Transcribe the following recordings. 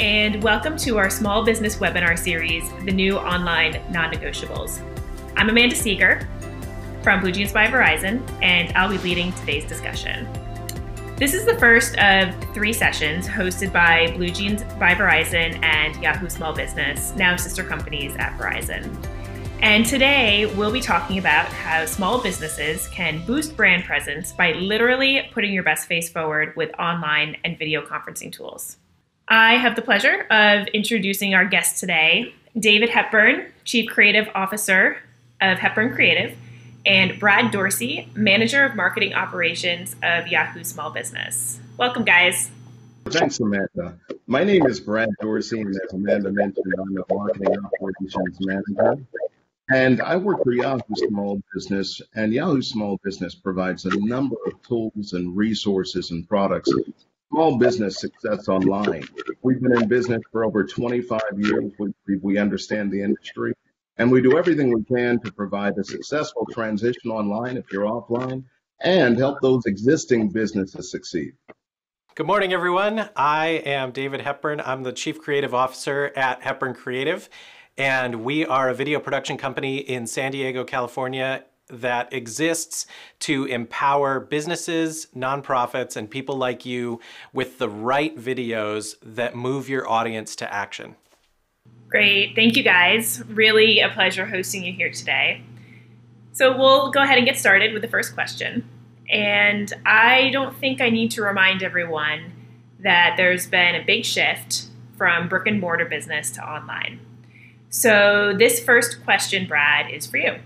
and welcome to our Small Business Webinar Series, The New Online Non-Negotiables. I'm Amanda Seeger from Blue Jeans by Verizon, and I'll be leading today's discussion. This is the first of three sessions hosted by Blue Jeans by Verizon and Yahoo Small Business, now sister companies at Verizon. And today we'll be talking about how small businesses can boost brand presence by literally putting your best face forward with online and video conferencing tools. I have the pleasure of introducing our guest today, David Hepburn, Chief Creative Officer of Hepburn Creative, and Brad Dorsey, Manager of Marketing Operations of Yahoo Small Business. Welcome, guys. Thanks, Amanda. My name is Brad Dorsey, and as Amanda mentioned, I'm the Marketing Operations Manager. And I work for Yahoo Small Business, and Yahoo Small Business provides a number of tools and resources and products. Small business success online. We've been in business for over 25 years. We understand the industry, and we do everything we can to provide a successful transition online if you're offline and help those existing businesses succeed. Good morning, everyone. I am David Hepburn. I'm the Chief Creative Officer at Hepburn Creative. And we are a video production company in San Diego, California, that exists to empower businesses, nonprofits, and people like you with the right videos that move your audience to action. Great, thank you guys. Really a pleasure hosting you here today. So we'll go ahead and get started with the first question. And I don't think I need to remind everyone that there's been a big shift from brick and mortar business to online. So this first question, Brad, is for you.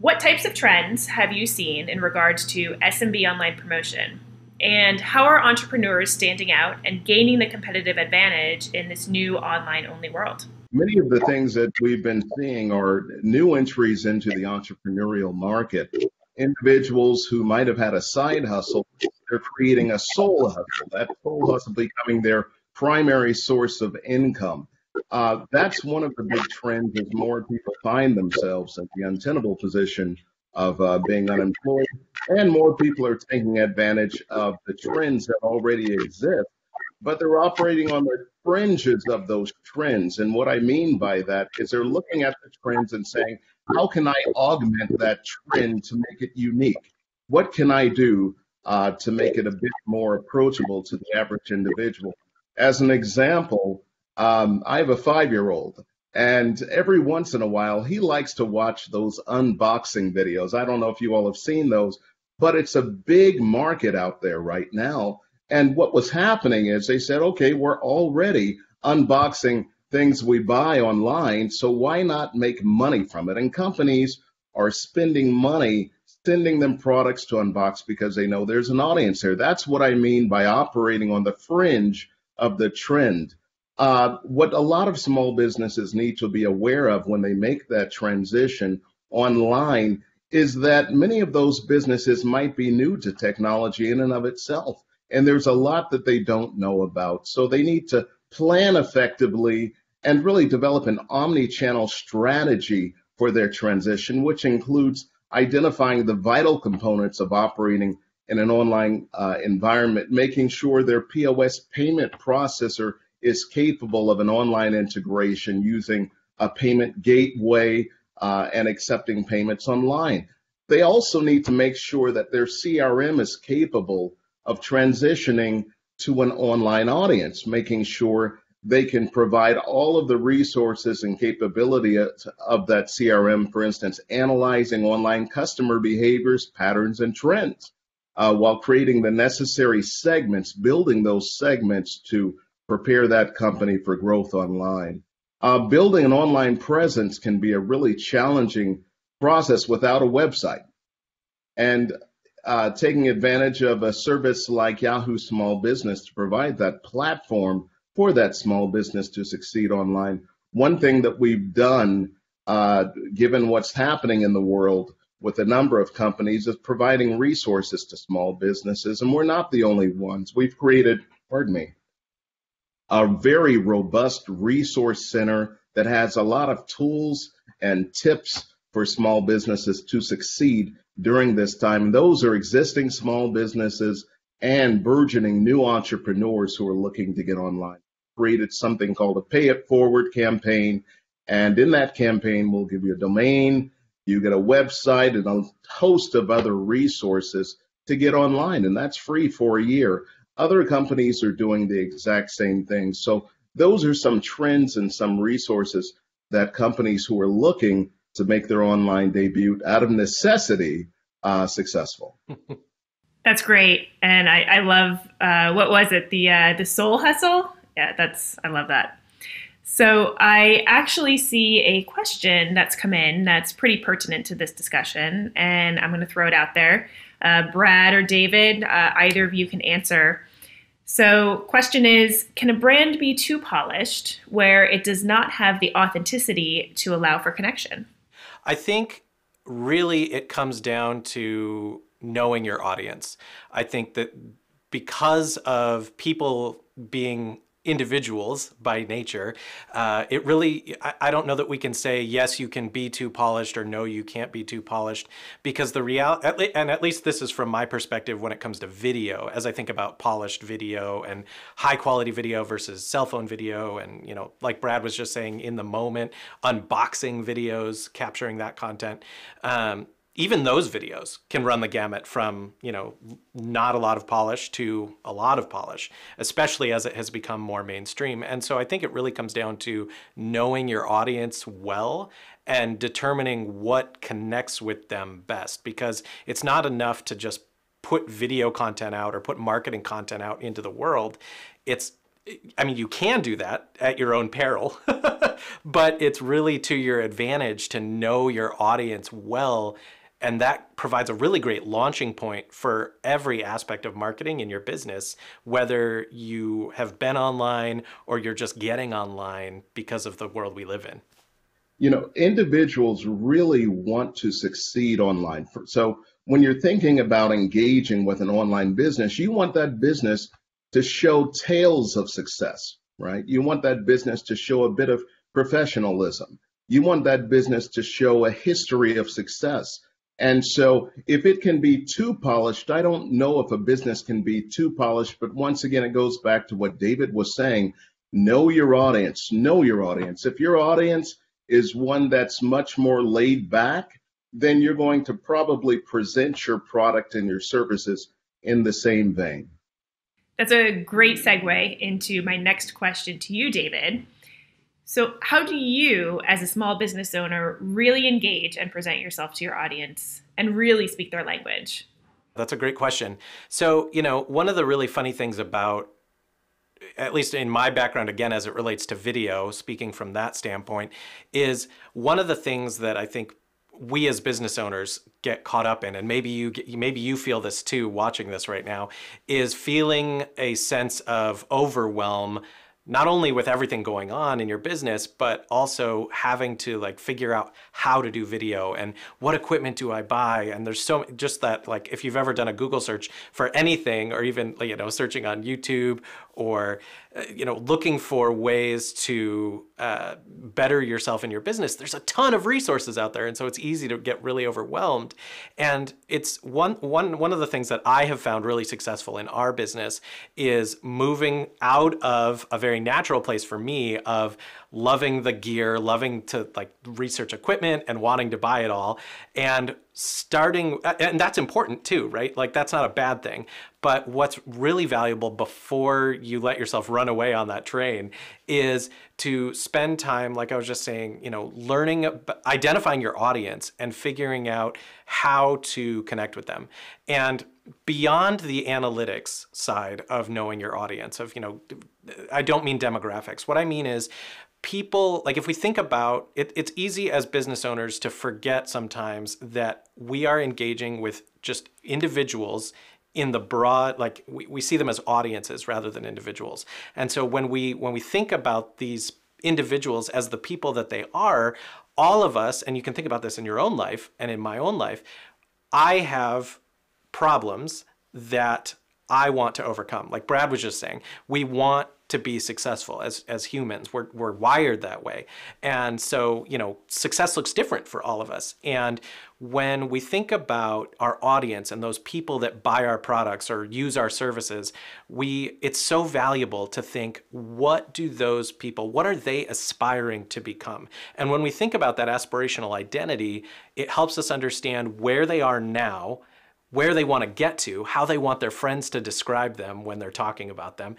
What types of trends have you seen in regards to SMB online promotion? And how are entrepreneurs standing out and gaining the competitive advantage in this new online-only world? Many of the things that we've been seeing are new entries into the entrepreneurial market. Individuals who might have had a side hustle, they're creating a sole hustle. That sole hustle becoming their primary source of income. That's one of the big trends as more people find themselves in the untenable position of being unemployed, and more people are taking advantage of the trends that already exist, but they're operating on the fringes of those trends. And what I mean by that is they're looking at the trends and saying, how can I augment that trend to make it unique? What can I do to make it a bit more approachable to the average individual? As an example, I have a 5-year-old, and every once in a while, he likes to watch those unboxing videos. I don't know if you all have seen those, but it's a big market out there right now. And what was happening is they said, okay, we're already unboxing things we buy online, so why not make money from it? And companies are spending money, sending them products to unbox because they know there's an audience there. That's what I mean by operating on the fringe of the trend. What a lot of small businesses need to be aware of when they make that transition online is that many of those businesses might be new to technology in and of itself, and there's a lot that they don't know about. So they need to plan effectively and really develop an omni-channel strategy for their transition, which includes identifying the vital components of operating in an online environment, making sure their POS payment processor is capable of an online integration using a payment gateway and accepting payments online. They also need to make sure that their CRM is capable of transitioning to an online audience, making sure they can provide all of the resources and capability of that CRM, for instance, analyzing online customer behaviors, patterns, and trends, while creating the necessary segments, building those segments to prepare that company for growth online. Building an online presence can be a really challenging process without a website. And taking advantage of a service like Yahoo Small Business to provide that platform for that small business to succeed online. One thing that we've done, given what's happening in the world with a number of companies, is providing resources to small businesses. And we're not the only ones. We've created, a very robust resource center that has a lot of tools and tips for small businesses to succeed during this time. Those are existing small businesses and burgeoning new entrepreneurs who are looking to get online. created something called a Pay It Forward campaign. And in that campaign, we'll give you a domain, you get a website, and a host of other resources to get online. And that's free for a year. Other companies are doing the exact same thing. So those are some trends and some resources that companies who are looking to make their online debut out of necessity successful. That's great. And I love, what was it? The Soul Hustle? Yeah, I love that. So I actually see a question that's come in that's pretty pertinent to this discussion, and I'm going to throw it out there. Brad or David, either of you can answer. So question is, can a brand be too polished where it does not have the authenticity to allow for connection? I think really it comes down to knowing your audience. I think that because of people being individuals by nature, it really, I don't know that we can say, yes, you can be too polished or no, you can't be too polished, because the reality, and at least this is from my perspective when it comes to video, as I think about polished video and high quality video versus cell phone video. And, you know, like Brad was just saying, in the moment, unboxing videos, capturing that content, even those videos can run the gamut from, you know, not a lot of polish to a lot of polish, especially as it has become more mainstream. And so I think it really comes down to knowing your audience well and determining what connects with them best, because it's not enough to just put video content out or put marketing content out into the world. I mean, you can do that at your own peril, but it's really to your advantage to know your audience well. And that provides a really great launching point for every aspect of marketing in your business, whether you have been online or you're just getting online because of the world we live in. You know, individuals really want to succeed online. So when you're thinking about engaging with an online business, you want that business to show tales of success, right? You want that business to show a bit of professionalism. You want that business to show a history of success. And so if it can be too polished, I don't know if a business can be too polished, but once again, it goes back to what David was saying, know your audience, know your audience. If your audience is one that's much more laid back, then you're going to probably present your product and your services in the same vein. That's a great segue into my next question to you, David. So how do you, as a small business owner, really engage and present yourself to your audience and really speak their language? That's a great question. So, you know, one of the really funny things about, at least in my background, again, as it relates to video, speaking from that standpoint, is one of the things that I think we as business owners get caught up in, and maybe you feel this too watching this right now, is feeling a sense of overwhelm, not only with everything going on in your business, but also having to like figure out how to do video and what equipment do I buy? And there's so just that, like, if you've ever done a Google search for anything, or even, you know, searching on YouTube, or, you know, looking for ways to better yourself in your business, there's a ton of resources out there. And so it's easy to get really overwhelmed. And it's one of the things that I have found really successful in our business is moving out of a very natural place for me of loving the gear, loving to like research equipment and wanting to buy it all, and starting, and that's important too, right? Like that's not a bad thing, but what's really valuable before you let yourself run away on that train is to spend time, like I was just saying, you know, learning, identifying your audience and figuring out how to connect with them. And beyond the analytics side of knowing your audience, of, you know, I don't mean demographics. What I mean is people, like if we think about it, it's easy as business owners to forget sometimes that we are engaging with just individuals in the broad, like we see them as audiences rather than individuals. And so when we think about these individuals as the people that they are, all of us, and you can think about this in your own life and in my own life, I have problems that I want to overcome. Like Brad was just saying, we want to be successful as humans. We're wired that way. And so, you know, success looks different for all of us. And when we think about our audience and those people that buy our products or use our services, it's so valuable to think, what do those people, what are they aspiring to become? And when we think about that aspirational identity, it helps us understand where they are now, where they want to get to, how they want their friends to describe them when they're talking about them,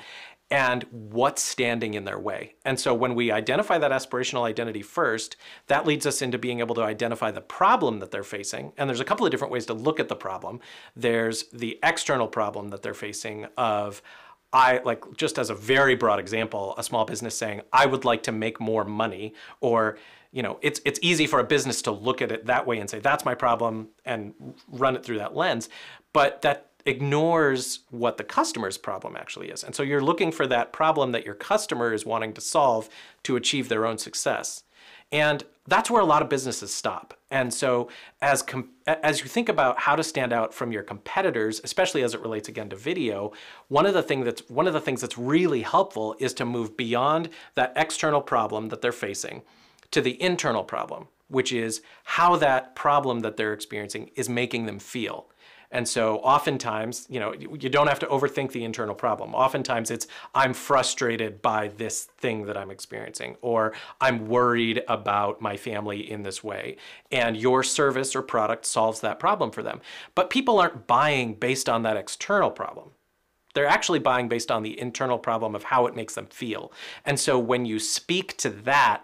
and what's standing in their way. And so when we identify that aspirational identity first, that leads us into being able to identify the problem that they're facing. And there's a couple of different ways to look at the problem. There's the external problem that they're facing of, like just as a very broad example, a small business saying, I would like to make more money, or, you know, it's easy for a business to look at it that way and say, that's my problem, and run it through that lens. But that ignores what the customer's problem actually is. And so you're looking for that problem that your customer is wanting to solve to achieve their own success. And that's where a lot of businesses stop. And so as you think about how to stand out from your competitors, especially as it relates again to video, one of the things that's really helpful is to move beyond that external problem that they're facing to the internal problem, which is how that problem that they're experiencing is making them feel. And so oftentimes, you know, you don't have to overthink the internal problem. Oftentimes it's, I'm frustrated by this thing that I'm experiencing, or I'm worried about my family in this way. And your service or product solves that problem for them. But people aren't buying based on that external problem. They're actually buying based on the internal problem of how it makes them feel. And so when you speak to that,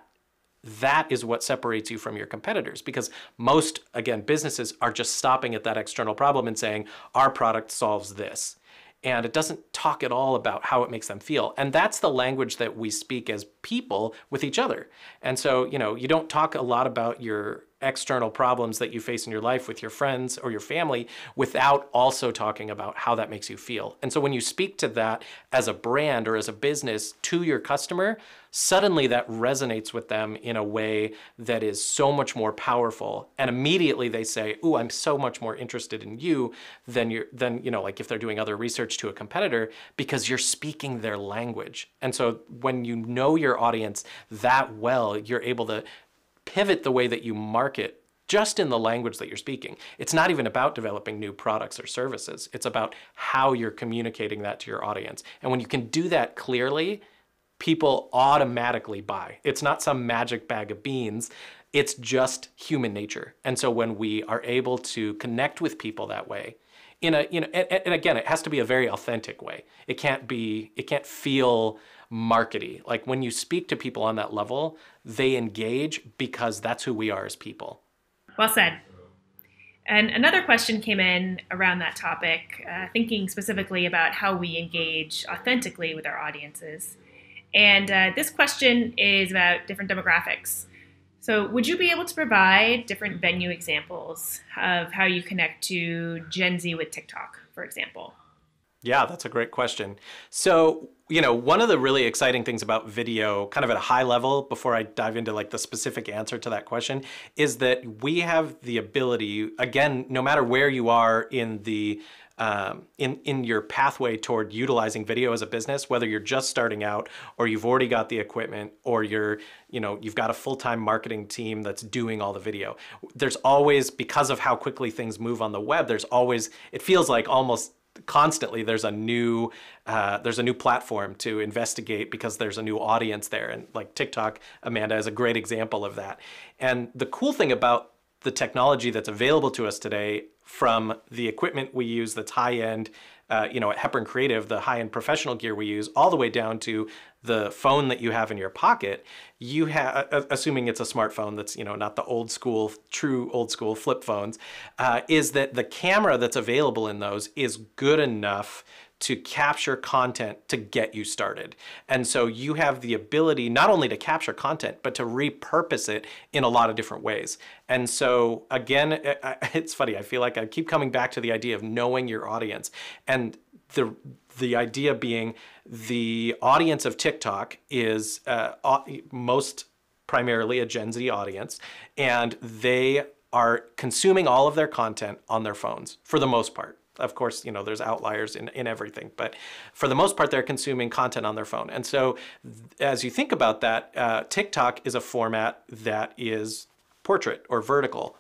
that is what separates you from your competitors, because most, again, businesses are just stopping at that external problem and saying, our product solves this. And it doesn't talk at all about how it makes them feel. And that's the language that we speak as people with each other. And so, you know, you don't talk a lot about your external problems that you face in your life with your friends or your family without also talking about how that makes you feel. And so when you speak to that as a brand or as a business to your customer, suddenly that resonates with them in a way that is so much more powerful. And immediately they say, ooh, I'm so much more interested in you than you know, like if they're doing other research to a competitor, because you're speaking their language. And so when you know your audience that well, you're able to pivot the way that you market just in the language that you're speaking. It's not even about developing new products or services. It's about how you're communicating that to your audience. And when you can do that clearly, people automatically buy. It's not some magic bag of beans. It's just human nature. And so when we are able to connect with people that way, and again, it has to be a very authentic way. It can't feel markety. Like when you speak to people on that level, they engage because that's who we are as people. Well said. And another question came in around that topic, thinking specifically about how we engage authentically with our audiences. And this question is about different demographics. So would you be able to provide different venue examples of how you connect to Gen Z with TikTok, for example? Yeah, that's a great question. So, you know, one of the really exciting things about video, kind of at a high level, before I dive into like the specific answer to that question, is that we have the ability, again, no matter where you are in the in your pathway toward utilizing video as a business, whether you're just starting out or you've already got the equipment or you've got a full-time marketing team that's doing all the video, there's always, because of how quickly things move on the web, there's always, it feels like almost constantly there's a new platform to investigate because there's a new audience there. And like TikTok, Amanda, is a great example of that. And the cool thing about the technology that's available to us today, from the equipment we use that's high-end, you know, at Hepburn Creative, the high-end professional gear we use, all the way down to the phone that you have in your pocket, you have, assuming it's a smartphone that's, you know, not the old school, true old school flip phones, is that the camera that's available in those is good enough to capture content to get you started. And so you have the ability not only to capture content, but to repurpose it in a lot of different ways. And so again, it's funny, I feel like I keep coming back to the idea of knowing your audience. And the idea being, the audience of TikTok is most primarily a Gen Z audience, and they are consuming all of their content on their phones for the most part. Of course, you know, there's outliers in everything, but for the most part, they're consuming content on their phone. And so as you think about that, TikTok is a format that is portrait or vertical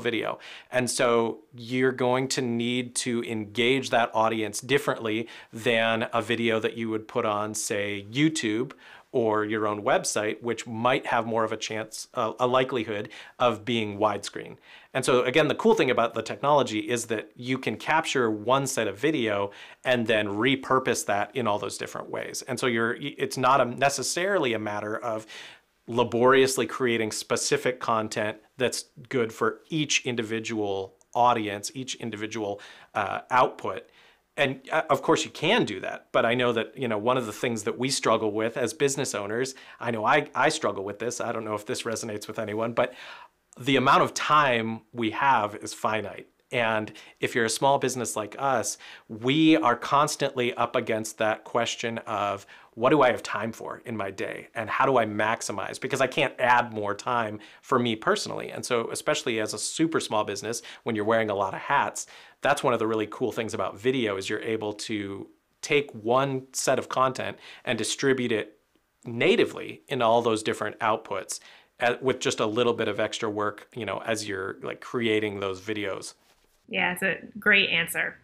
video. And so you're going to need to engage that audience differently than a video that you would put on, say, YouTube or your own website, which might have more of a chance, a likelihood of being widescreen. And so again, the cool thing about the technology is that you can capture one set of video and then repurpose that in all those different ways. And so it's not necessarily a matter of laboriously creating specific content that's good for each individual audience, each individual output. And of course you can do that, but I know that, you know, one of the things that we struggle with as business owners, I know I struggle with this, I don't know if this resonates with anyone, but the amount of time we have is finite. And if you're a small business like us, we are constantly up against that question of, what do I have time for in my day? And how do I maximize? Because I can't add more time for me personally. And so especially as a super small business, when you're wearing a lot of hats, that's one of the really cool things about video is you're able to take one set of content and distribute it natively in all those different outputs with just a little bit of extra work, you know, as you're like creating those videos. Yeah, it's a great answer.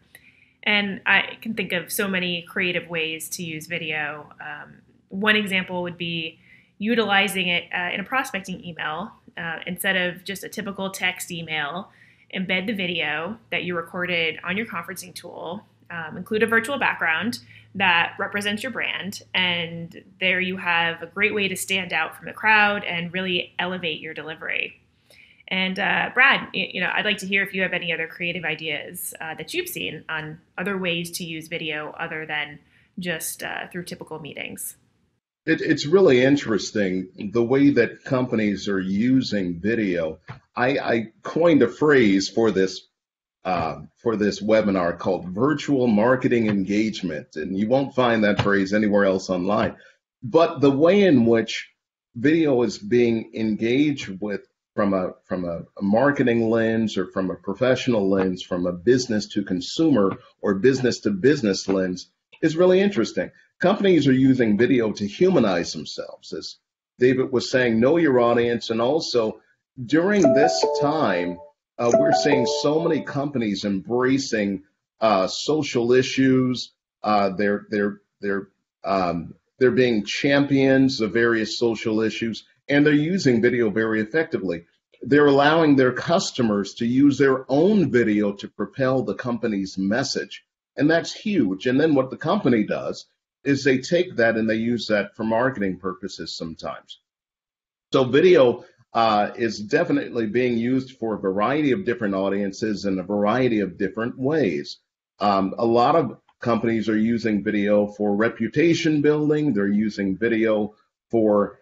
And I can think of so many creative ways to use video. One example would be utilizing it in a prospecting email. Instead of just a typical text email, embed the video that you recorded on your conferencing tool, include a virtual background that represents your brand, and there you have a great way to stand out from the crowd and really elevate your delivery. And Brad, you know, I'd like to hear if you have any other creative ideas that you've seen on other ways to use video other than just through typical meetings. It's really interesting the way that companies are using video. I coined a phrase for this webinar called virtual marketing engagement, and you won't find that phrase anywhere else online. But the way in which video is being engaged with from a marketing lens or from a professional lens, from a business to consumer or business to business lens is really interesting. Companies are using video to humanize themselves, as David was saying, know your audience. And also during this time, we're seeing so many companies embracing social issues. They're being champions of various social issues, and they're using video very effectively. They're allowing their customers to use their own video to propel the company's message, and that's huge. And then what the company does is they take that and they use that for marketing purposes sometimes. So video is definitely being used for a variety of different audiences in a variety of different ways. A lot of companies are using video for reputation building. They're using video for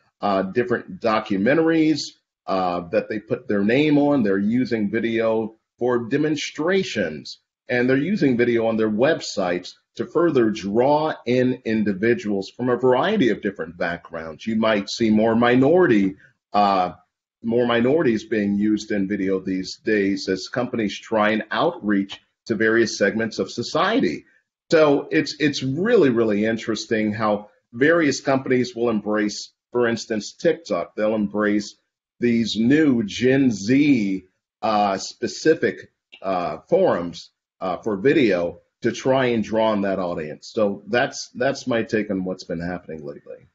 different documentaries that they put their name on. They're using video for demonstrations, and they're using video on their websites to further draw in individuals from a variety of different backgrounds. You might see more minorities being used in video these days as companies try and outreach to various segments of society. So it's really, really interesting how various companies will embrace, for instance, TikTok. They'll embrace these new Gen Z specific forums for video to try and draw on that audience. So that's my take on what's been happening lately.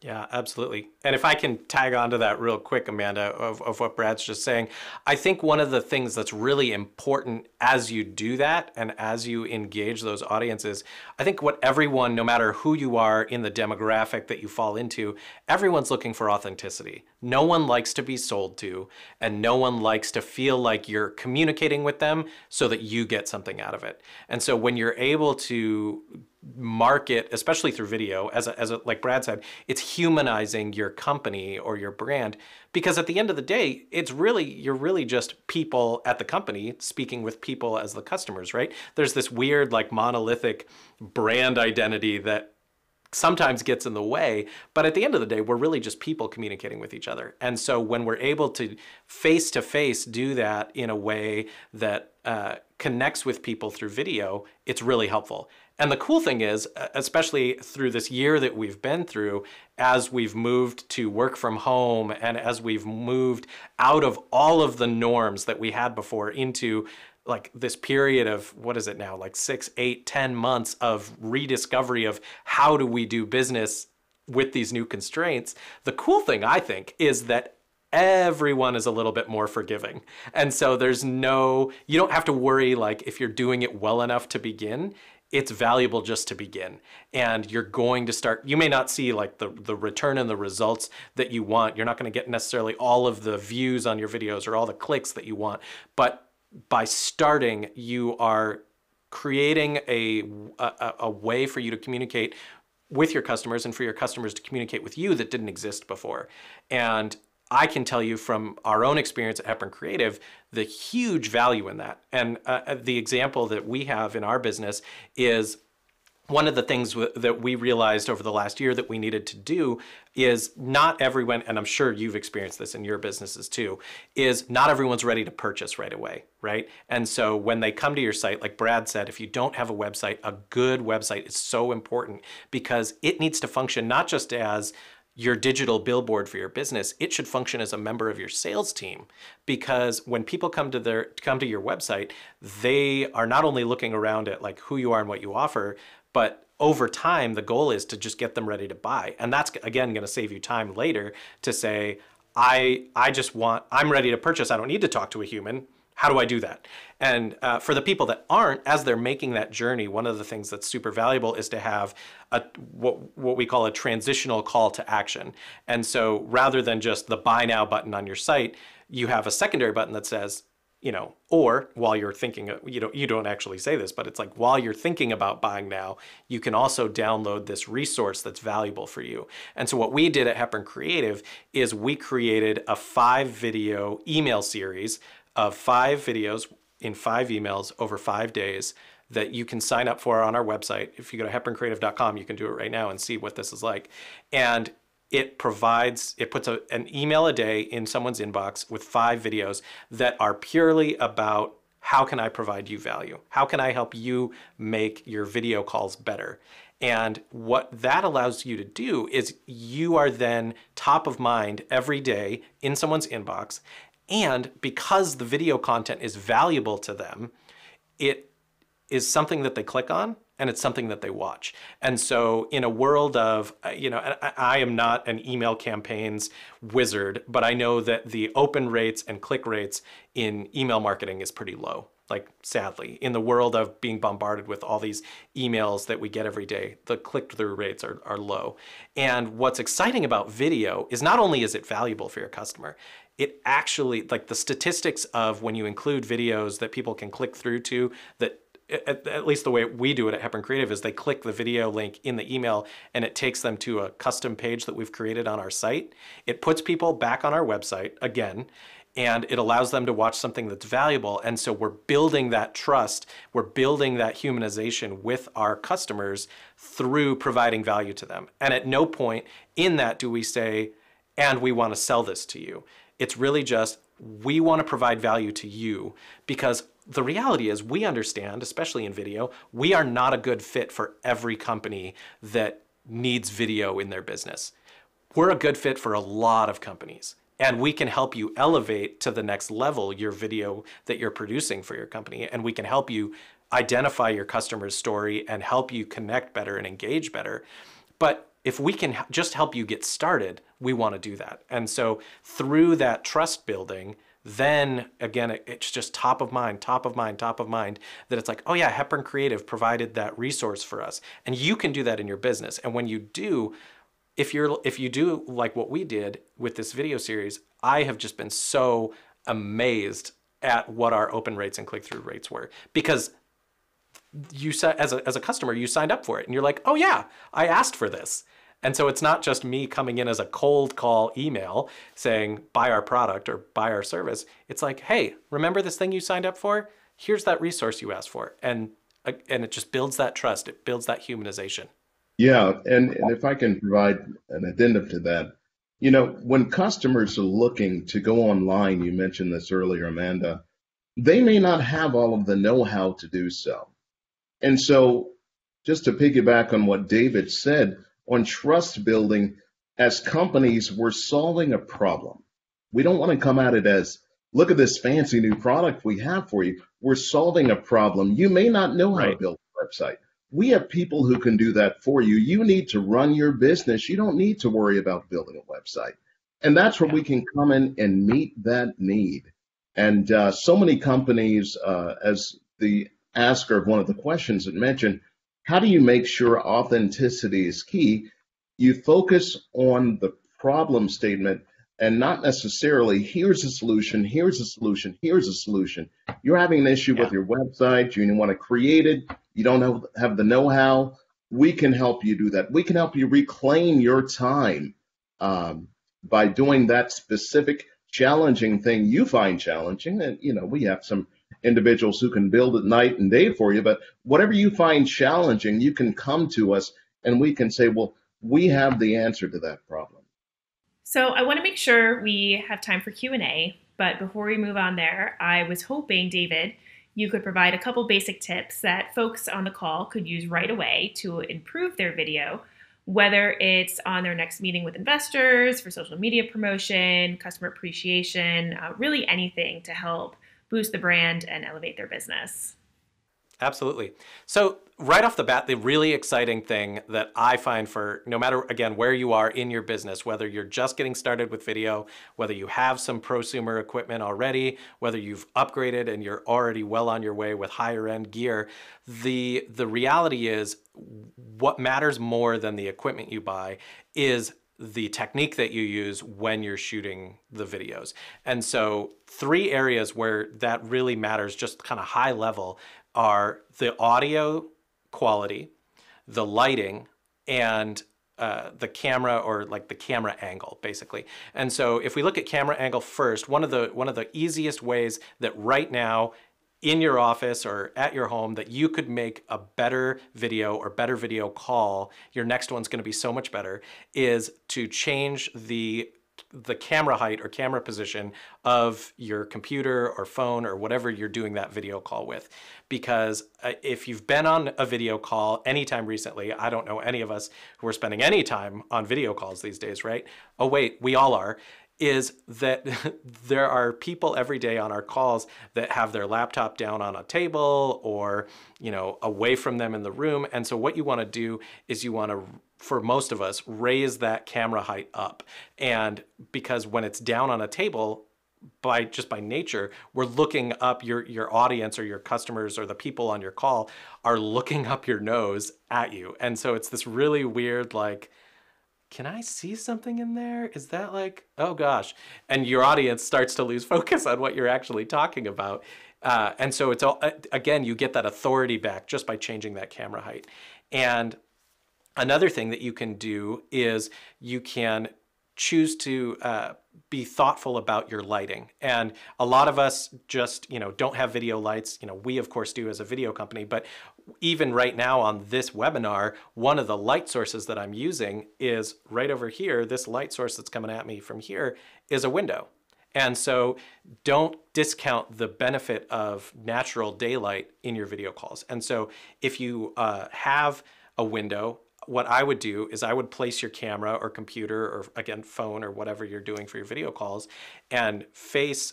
Yeah, absolutely. And if I can tag onto that real quick, Amanda, of what Brad's just saying, I think one of the things that's really important as you do that and as you engage those audiences, I think what everyone, no matter who you are in the demographic that you fall into, everyone's looking for authenticity. No one likes to be sold to, and no one likes to feel like you're communicating with them so that you get something out of it. And so when you're able to market, especially through video, as a like Brad said, it's humanizing your company or your brand, because at the end of the day, it's really, you're really just people at the company speaking with people as the customers, right? There's this weird like monolithic brand identity that sometimes gets in the way, but at the end of the day, we're really just people communicating with each other. And so when we're able to face do that in a way that connects with people through video, it's really helpful. And the cool thing is, especially through this year that we've been through, as we've moved to work from home and as we've moved out of all of the norms that we had before into like this period of, what is it now, like 6, 8, 10 months of rediscovery of how do we do business with these new constraints. The cool thing, I think, is that everyone is a little bit more forgiving. And so there's no, you don't have to worry like if you're doing it well enough to begin. It's valuable just to begin. And you're going to start, you may not see like the return and the results that you want. You're not gonna get necessarily all of the views on your videos or all the clicks that you want, but by starting, you are creating a way for you to communicate with your customers and for your customers to communicate with you that didn't exist before. And I can tell you from our own experience at Hepburn Creative, the huge value in that. And the example that we have in our business is one of the things that we realized over the last year that we needed to do is not everyone, and I'm sure you've experienced this in your businesses too, is not everyone's ready to purchase right away, right? And so when they come to your site, like Brad said, if you don't have a website, a good website is so important because it needs to function not just as your digital billboard for your business, it should function as a member of your sales team. Because when people come to your website, they are not only looking around at like who you are and what you offer, but over time, the goal is to just get them ready to buy. And that's, again, going to save you time later to say, I'm ready to purchase. I don't need to talk to a human. How do I do that? And for the people that aren't, as they're making that journey, one of the things that's super valuable is to have a what we call a transitional call to action. And so rather than just the buy now button on your site, you have a secondary button that says, you know, or while you're thinking, you don't actually say this, but it's like while you're thinking about buying now, you can also download this resource that's valuable for you. And so what we did at Hepburn Creative is we created a 5-video email series of 5 videos in 5 emails over 5 days that you can sign up for on our website. If you go to hepburncreative.com, you can do it right now and see what this is like. And it provides, it puts an email a day in someone's inbox with 5 videos that are purely about how can I provide you value? How can I help you make your video calls better? And what that allows you to do is you are then top of mind every day in someone's inbox. And because the video content is valuable to them, it is something that they click on. And it's something that they watch. And so in a world of, you know, I am not an email campaigns wizard, but I know that the open rates and click rates in email marketing is pretty low. Like, sadly, in the world of being bombarded with all these emails that we get every day, the click-through rates are low. And what's exciting about video is not only is it valuable for your customer, it actually, like the statistics of when you include videos that people can click through to that, at least the way we do it at Hepburn Creative, is they click the video link in the email and it takes them to a custom page that we've created on our site. It puts people back on our website again, and it allows them to watch something that's valuable. And so we're building that trust, we're building that humanization with our customers through providing value to them. And at no point in that do we say, and we want to sell this to you. It's really just, we want to provide value to you, because the reality is we understand, especially in video, we are not a good fit for every company that needs video in their business. We're a good fit for a lot of companies, and we can help you elevate to the next level your video that you're producing for your company, and we can help you identify your customer's story and help you connect better and engage better. But if we can just help you get started, we want to do that. And so through that trust building, then again, it's just top of mind, top of mind, top of mind, that it's like, oh yeah, Hepburn Creative provided that resource for us. And you can do that in your business. And when you do, if you do like what we did with this video series, I have just been so amazed at what our open rates and click-through rates were, because you, as a customer, you signed up for it and you're like, oh yeah, I asked for this. And so it's not just me coming in as a cold call email saying, buy our product or buy our service. It's like, hey, remember this thing you signed up for? Here's that resource you asked for. And it just builds that trust. It builds that humanization. Yeah, and if I can provide an addendum to that, you know, when customers are looking to go online, you mentioned this earlier, Amanda, they may not have all of the know-how to do so. And so just to piggyback on what David said, on trust building, as companies, we're solving a problem. We don't want to come at it as, look at this fancy new product we have for you. We're solving a problem. You may not know how to build a website. We have people who can do that for you. You need to run your business. You don't need to worry about building a website. And that's where we can come in and meet that need. And so many companies, as the asker of one of the questions had mentioned, how do you make sure authenticity is key? You focus on the problem statement and not necessarily here's a solution, here's a solution, here's a solution. You're having an issue with your website, you want to create it, you don't have the know-how, we can help you do that. We can help you reclaim your time by doing that specific challenging thing you find challenging. And you know, we have some individuals who can build it night and day for you, but whatever you find challenging, you can come to us and we can say, well, we have the answer to that problem. So I want to make sure we have time for Q&A, but before we move on there, I was hoping, David, you could provide a couple basic tips that folks on the call could use right away to improve their video, whether it's on their next meeting with investors, for social media promotion, customer appreciation, really anything to help boost the brand and elevate their business. Absolutely. So right off the bat, the really exciting thing that I find for no matter, again, where you are in your business, whether you're just getting started with video, whether you have some prosumer equipment already, whether you've upgraded and you're already well on your way with higher end gear, the reality is what matters more than the equipment you buy is the technique that you use when you're shooting the videos. And so three areas where that really matters, just kind of high level, are the audio quality, the lighting, and the camera, or like the camera angle, basically. And so if we look at camera angle first, one of the easiest ways that right now in your office or at your home that you could make a better video or better video call, your next one's gonna be so much better, is to change the camera height or camera position of your computer or phone or whatever you're doing that video call with. Because if you've been on a video call anytime recently, I don't know any of us who are spending any time on video calls these days, right? Oh wait, we all are. Is that there are people every day on our calls that have their laptop down on a table or, you know, away from them in the room. And so what you want to do is you want to, for most of us, raise that camera height up. And because when it's down on a table, by nature, we're looking up, your audience or your customers or the people on your call are looking up your nose at you. And so it's this really weird, like, can I see something in there? Is that like, oh gosh. And your audience starts to lose focus on what you're actually talking about. And so it's all, again, you get that authority back just by changing that camera height. And another thing that you can do is you can choose to be thoughtful about your lighting. And a lot of us just, you know, don't have video lights. You know, we of course do as a video company, but even right now on this webinar, one of the light sources that I'm using is right over here. This light source that's coming at me from here is a window. And so don't discount the benefit of natural daylight in your video calls. And so if you have a window, what I would do is I would place your camera or computer or, again, phone or whatever you're doing for your video calls and face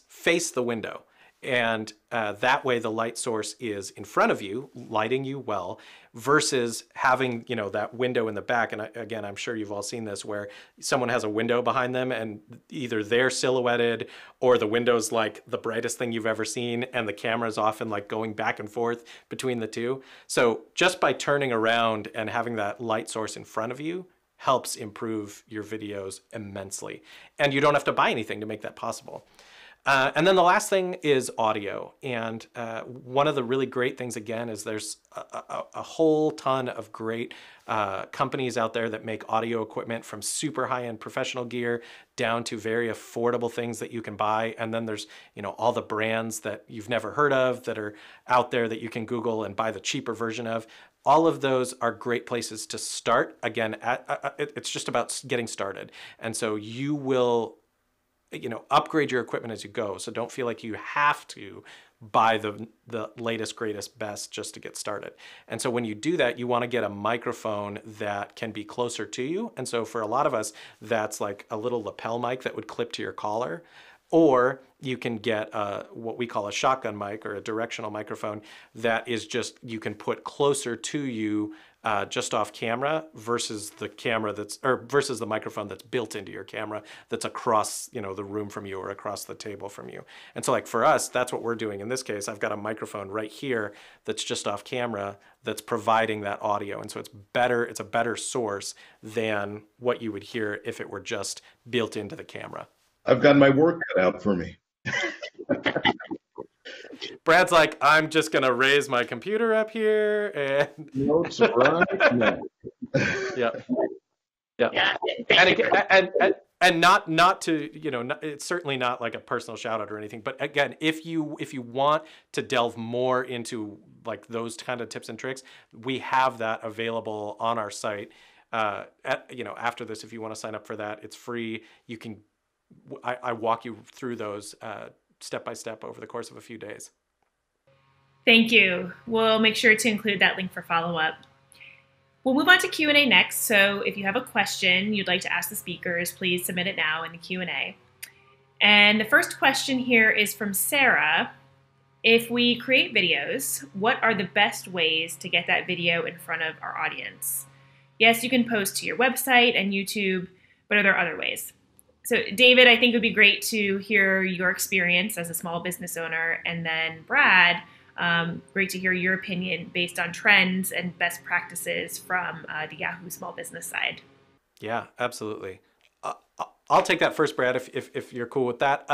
the window. And that way the light source is in front of you, lighting you well, versus having, you know, that window in the back. And again, I'm sure you've all seen this where someone has a window behind them and either they're silhouetted or the window's like the brightest thing you've ever seen and the camera's often like going back and forth between the two. So just by turning around and having that light source in front of you helps improve your videos immensely. And you don't have to buy anything to make that possible. And then the last thing is audio. And one of the really great things, again, is there's a whole ton of great companies out there that make audio equipment, from super high-end professional gear down to very affordable things that you can buy. And then there's, you know, all the brands that you've never heard of that are out there that you can Google and buy the cheaper version of. All of those are great places to start. Again, it's just about getting started. And so you will, you know, upgrade your equipment as you go. So don't feel like you have to buy the latest, greatest, best just to get started. And so when you do that, you want to get a microphone that can be closer to you. And so for a lot of us, that's like a little lapel mic that would clip to your collar. Or you can get what we call a shotgun mic, or a directional microphone, that is just, you can put closer to you just off camera versus the camera that's, or versus the microphone that's built into your camera that's across, you know, the room from you or across the table from you. And so like for us, that's what we're doing in this case. I've got a microphone right here that's just off camera that's providing that audio. And so it's better, it's a better source than what you would hear if it were just built into the camera. I've got my work cut out for me. Brad's like, I'm just going to raise my computer up here. And no surprise. No. Yeah. Yeah. Yeah. And not to, you know, it's certainly not like a personal shout out or anything, but again, if you want to delve more into like those kind of tips and tricks, we have that available on our site. You know, after this, if you want to sign up for that, it's free. You can, I walk you through those step by step over the course of a few days. Thank you. We'll make sure to include that link for follow-up. We'll move on to Q&A next. So if you have a question you'd like to ask the speakers, please submit it now in the Q&A. And the first question here is from Sarah. If we create videos, what are the best ways to get that video in front of our audience? Yes, you can post to your website and YouTube, but are there other ways? So David, I think it would be great to hear your experience as a small business owner, and then Brad, great to hear your opinion based on trends and best practices from the Yahoo small business side. Yeah, absolutely. I'll take that first, Brad, if you're cool with that.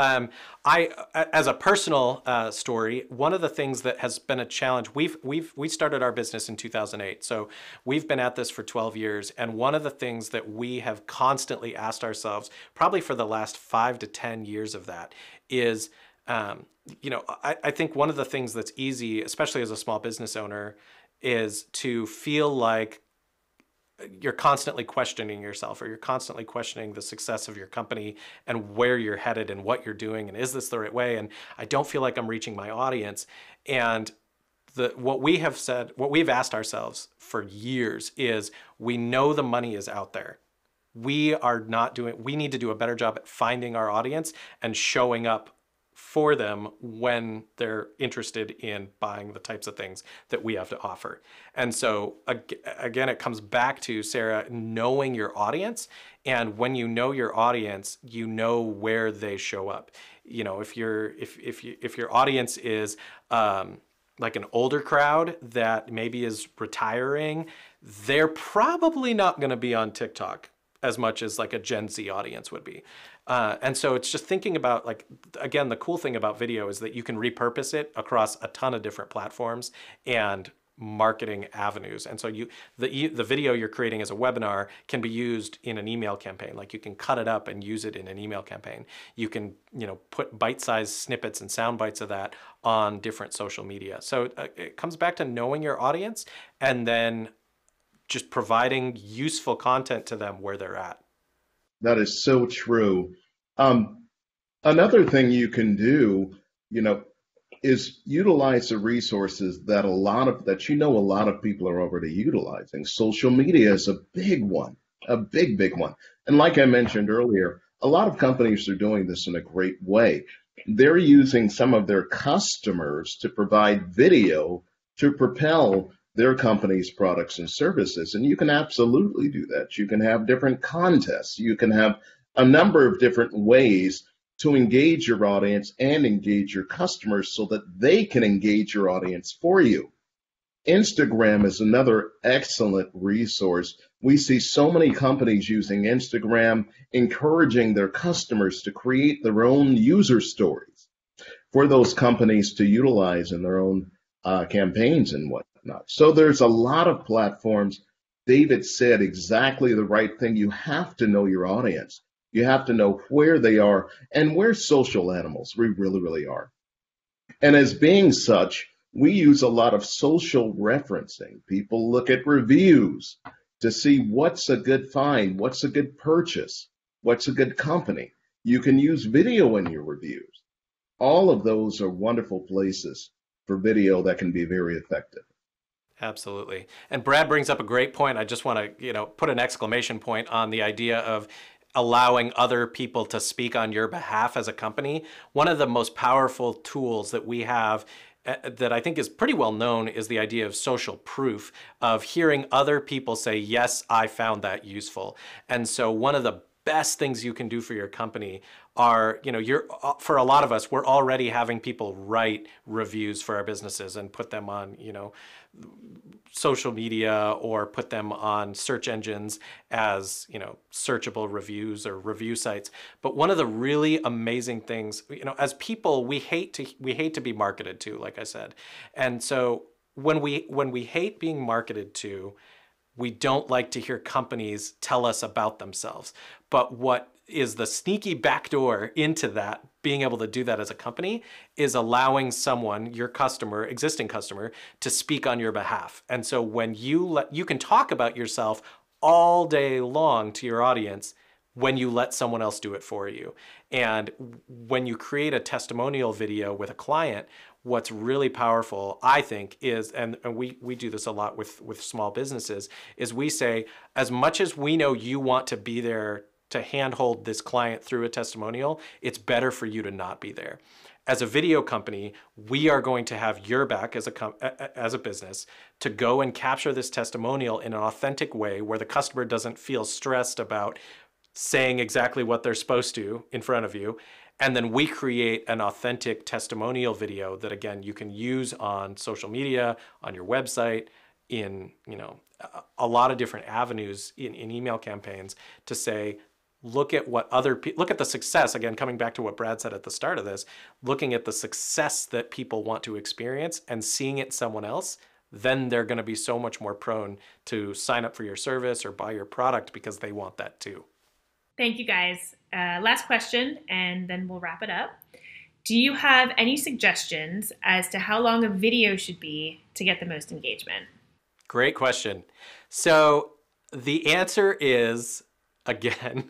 As a personal story, one of the things that has been a challenge, we started our business in 2008, so we've been at this for 12 years, and one of the things that we have constantly asked ourselves, probably for the last 5 to 10 years of that, is, you know, I think one of the things that's easy, especially as a small business owner, is to feel like you're constantly questioning yourself, or you're constantly questioning the success of your company and where you're headed and what you're doing and is this the right way, and I don't feel like I'm reaching my audience. And what we have said, what we've asked ourselves for years is, we know the money is out there. We are not doing, we need to do a better job at finding our audience and showing up for them when they're interested in buying the types of things that we have to offer. And so again, it comes back to, Sarah, knowing your audience. And when you know your audience, you know where they show up. You know, if your audience is like an older crowd that maybe is retiring, they're probably not going to be on TikTok as much as like a Gen Z audience would be. And so it's just thinking about, like, again, the cool thing about video is that you can repurpose it across a ton of different platforms and marketing avenues. And so the video you're creating as a webinar can be used in an email campaign. Like, you can cut it up and use it in an email campaign. You can, you know, put bite-sized snippets and sound bites of that on different social media. So it comes back to knowing your audience and then just providing useful content to them where they're at. That is so true. Another thing you can do, you know, is utilize the resources that a lot of people are already utilizing. Social media is a big one, a big one. And like I mentioned earlier, a lot of companies are doing this in a great way. They're using some of their customers to provide video to propel their company's products and services. And you can absolutely do that. You can have different contests. You can have a number of different ways to engage your audience and engage your customers so that they can engage your audience for you. Instagram is another excellent resource. We see so many companies using Instagram, encouraging their customers to create their own user stories. for those companies to utilize in their own campaigns and whatnot. So there's a lot of platforms. David said exactly the right thing. You have to know your audience. You have to know where they are, and we're social animals. We really, really are. And as being such, we use a lot of social referencing. People look at reviews to see what's a good find, what's a good purchase, what's a good company. You can use video in your reviews. All of those are wonderful places for video that can be very effective. Absolutely. And Brad brings up a great point. I just want to, put an exclamation point on the idea of allowing other people to speak on your behalf as a company. One of the most powerful tools that we have that I think is pretty well known is the idea of social proof, of hearing other people say, yes, I found that useful. And so one of the best things you can do for your company are, for a lot of us, we're already having people write reviews for our businesses and put them on, social media, or put them on search engines as, searchable reviews or review sites. But one of the really amazing things, as people, we hate to be marketed to, like I said. And so when we hate being marketed to, we don't like to hear companies tell us about themselves. But what is the sneaky backdoor into that, being able to do that as a company, is allowing someone, your customer, existing customer, to speak on your behalf. And so when you can talk about yourself all day long to your audience when you let someone else do it for you. And when you create a testimonial video with a client, what's really powerful, I think, is, and we do this a lot with small businesses, is we say, as much as we know you want to be there to handhold this client through a testimonial, it's better for you to not be there. As a video company, we are going to have your back as a business to go and capture this testimonial in an authentic way where the customer doesn't feel stressed about saying exactly what they're supposed to in front of you. And then we create an authentic testimonial video that, again, you can use on social media, on your website, in a lot of different avenues, in email campaigns, to say, look at what other people, look at the success. Again, coming back to what Brad said at the start of this, looking at the success that people want to experience and seeing it in someone else, then they're going to be so much more prone to sign up for your service or buy your product because they want that too. Thank you, guys. Last question, and then we'll wrap it up. Do you have any suggestions as to how long a video should be to get the most engagement? Great question. So the answer is, again,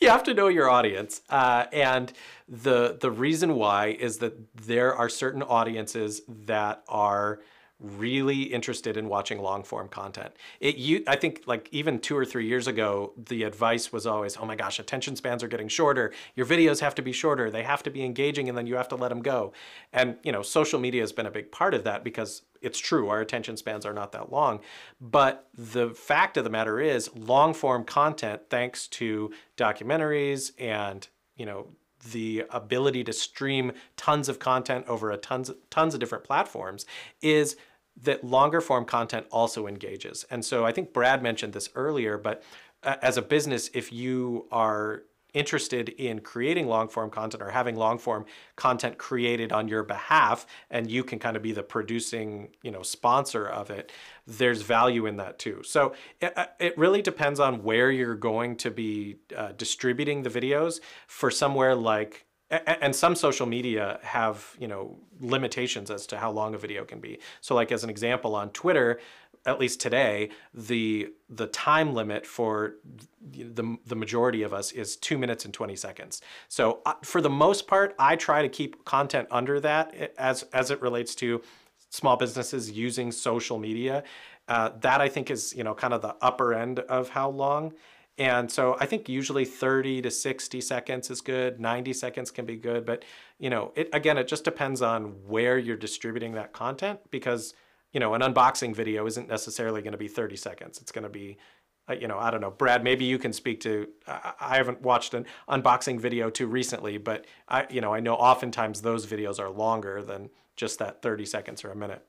you have to know your audience. And the reason why is that there are certain audiences that are really interested in watching long form content. I think, like, even 2 or 3 years ago, the advice was always, oh my gosh, attention spans are getting shorter. Your videos have to be shorter. They have to be engaging, and then you have to let them go. And, social media has been a big part of that because it's true, our attention spans are not that long. But the fact of the matter is, long form content, thanks to documentaries and, the ability to stream tons of content over tons of different platforms, is that longer form content also engages. And so I think Brad mentioned this earlier, but as a business, if you are interested in creating long form content or having long form content created on your behalf, and you can kind of be the producing, sponsor of it, there's value in that too. So it really depends on where you're going to be distributing the videos. For somewhere like, and some social media have, limitations as to how long a video can be. So, like, as an example, on Twitter, at least today, the time limit for the majority of us is 2 minutes and 20 seconds. So for the most part, I try to keep content under that as it relates to small businesses using social media. That, I think, is, kind of the upper end of how long. And so I think usually 30 to 60 seconds is good. 90 seconds can be good. But, it just depends on where you're distributing that content, because an unboxing video isn't necessarily going to be 30 seconds. It's going to be, I don't know, Brad, maybe you can speak to, I haven't watched an unboxing video too recently, but I know oftentimes those videos are longer than just that 30 seconds or a minute.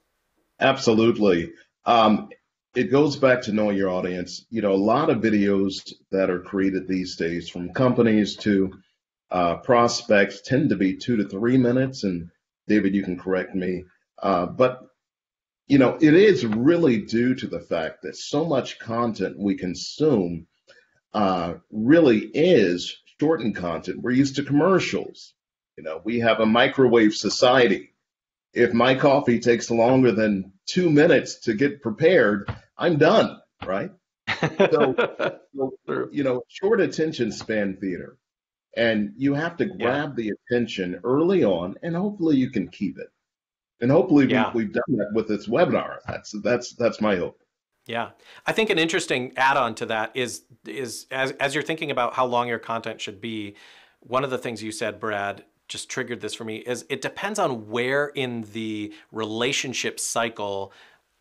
Absolutely. It goes back to knowing your audience. A lot of videos that are created these days, from companies to prospects tend to be 2 to 3 minutes. And David, you can correct me. But you know, it is really due to the fact that so much content we consume really is shortened content. We're used to commercials. You know, we have a microwave society. If my coffee takes longer than 2 minutes to get prepared, I'm done, right? So you know, short attention span theater. And you have to grab the attention early on, and hopefully you can keep it. And hopefully we've done that with this webinar. That's my hope. Yeah, I think an interesting add-on to that is as you're thinking about how long your content should be, one of the things you said, Brad, just triggered this for me, is it depends on where in the relationship cycle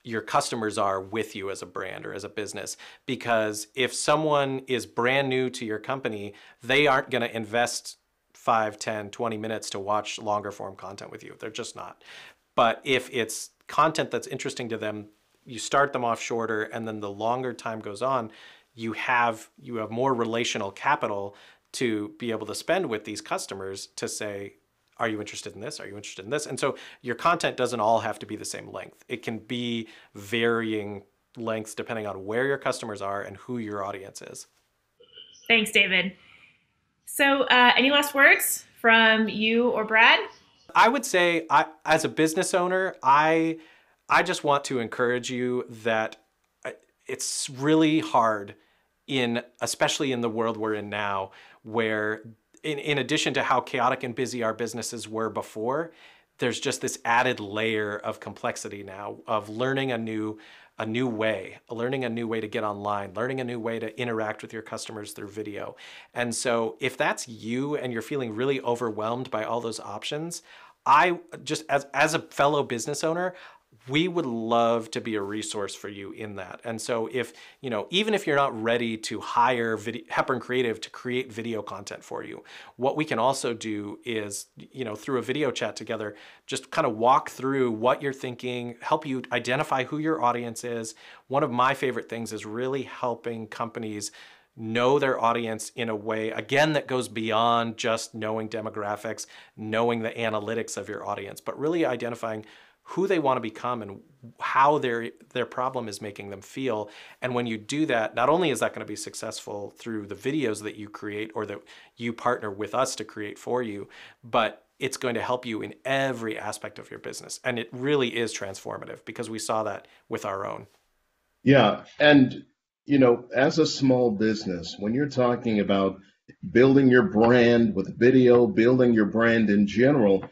your customers are with you as a brand or as a business. Because if someone is brand new to your company, they aren't going to invest 5, 10, 20 minutes to watch longer form content with you. They're just not. But if it's content that's interesting to them, you start them off shorter, and then the longer time goes on, you have more relational capital to be able to spend with these customers to say, are you interested in this? Are you interested in this? And so your content doesn't all have to be the same length. It can be varying lengths depending on where your customers are and who your audience is. Thanks, David. So any last words from you or Brad? I would say, as a business owner, I just want to encourage you that it's really hard, especially in the world we're in now, where in addition to how chaotic and busy our businesses were before, there's just this added layer of complexity now of learning a new way to get online, learning a new way to interact with your customers through video. And so if that's you and you're feeling really overwhelmed by all those options, I just, as a fellow business owner, we would love to be a resource for you in that. And so if, you know, even if you're not ready to hire Hepburn Creative to create video content for you, what we can also do is, you know, through a video chat together, just kind of walk through what you're thinking, help you identify who your audience is. One of my favorite things is really helping companies know their audience in a way, again, that goes beyond just knowing demographics, knowing the analytics of your audience, but really identifying who they want to become and how their problem is making them feel. And when you do that, not only is that going to be successful through the videos that you create or that you partner with us to create for you, but it's going to help you in every aspect of your business. And it really is transformative because we saw that with our own. Yeah. And, you know, as a small business, when you're talking about building your brand with video, building your brand in general,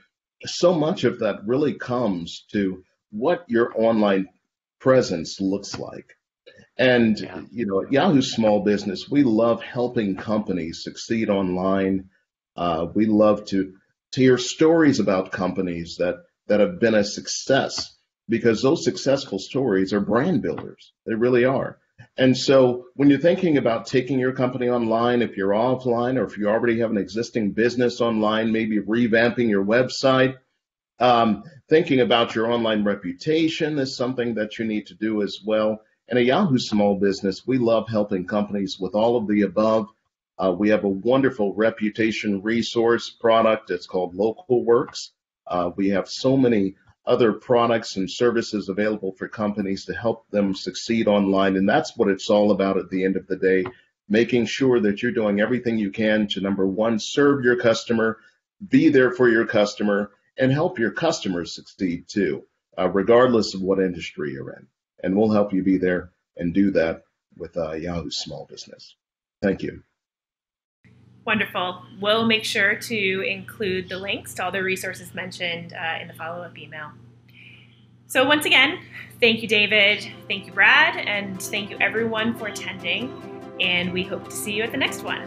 so much of that really comes to what your online presence looks like. And, you know, at Yahoo Small Business, we love helping companies succeed online. We love to hear stories about companies that have been a success, because those successful stories are brand builders. They really are. And so when you're thinking about taking your company online, if you're offline or if you already have an existing business online, maybe revamping your website, thinking about your online reputation is something that you need to do as well. And at Yahoo Small Business, we love helping companies with all of the above. We have a wonderful reputation resource product. It's called LocalWorks. We have so many other products and services available for companies to help them succeed online. And that's what it's all about at the end of the day, making sure that you're doing everything you can to, number one, serve your customer, be there for your customer, and help your customers succeed too, regardless of what industry you're in. And we'll help you be there and do that with Yahoo Small Business. Thank you. Wonderful. We'll make sure to include the links to all the resources mentioned in the follow-up email. So once again, thank you, David. Thank you, Brad. And thank you, everyone, for attending. And we hope to see you at the next one.